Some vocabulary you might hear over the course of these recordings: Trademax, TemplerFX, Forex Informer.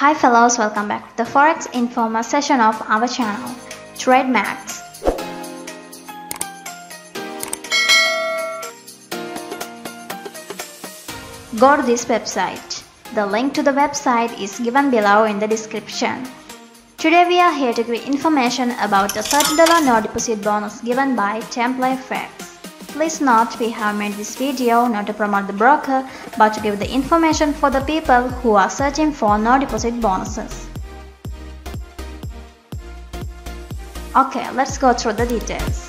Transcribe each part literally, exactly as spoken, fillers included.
Hi fellows, welcome back to the Forex Informer session of our channel, Trademax. Go to this website. The link to the website is given below in the description. Today we are here to give information about the thirty dollar no deposit bonus given by TemplerFX. Please note, we have made this video not to promote the broker but to give the information for the people who are searching for no deposit bonuses. Okay, let's go through the details.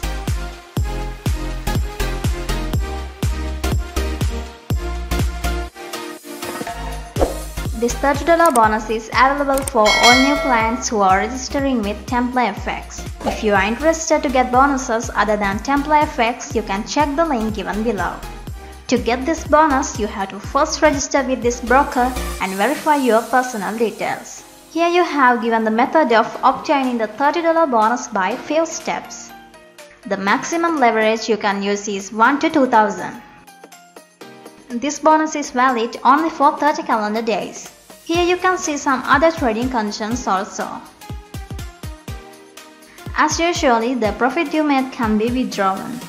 This thirty dollar bonus is available for all new clients who are registering with TemplerFX. If you are interested to get bonuses other than TemplerFX, you can check the link given below. To get this bonus, you have to first register with this broker and verify your personal details. Here you have given the method of obtaining the thirty dollar bonus by few steps. The maximum leverage you can use is one to two thousand. This bonus is valid only for thirty calendar days. Here you can see some other trading conditions also. As usually, the profit you made can be withdrawn.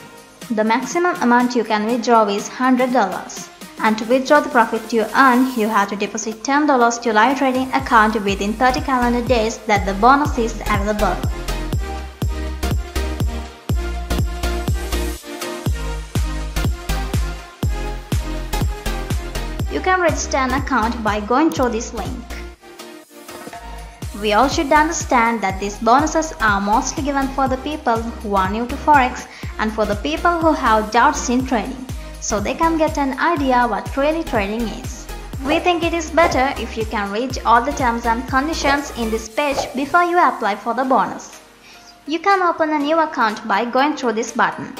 The maximum amount you can withdraw is one hundred dollars. And to withdraw the profit you earn, you have to deposit ten dollars to live trading account within thirty calendar days that the bonus is available. You can register an account by going through this link. We all should understand that these bonuses are mostly given for the people who are new to Forex and for the people who have doubts in trading, so they can get an idea what really trading is. We think it is better if you can read all the terms and conditions in this page before you apply for the bonus. You can open a new account by going through this button.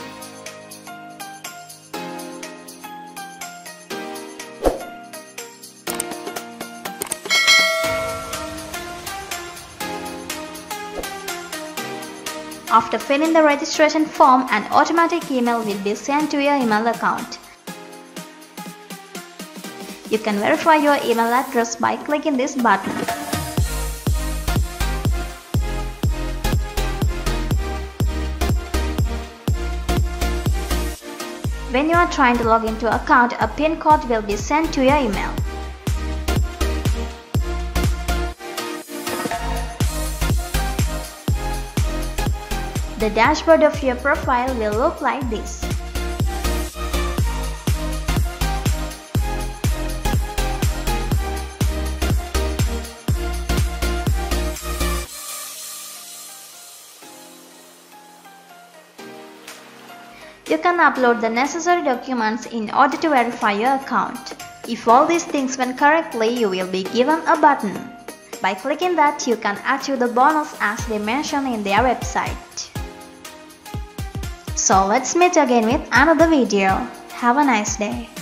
After filling the registration form, an automatic email will be sent to your email account. You can verify your email address by clicking this button. When you are trying to log into an account, a PIN code will be sent to your email. The dashboard of your profile will look like this. You can upload the necessary documents in order to verify your account. If all these things went correctly, you will be given a button. By clicking that, you can achieve the bonus as they mention in their website. So let's meet again with another video. Have a nice day.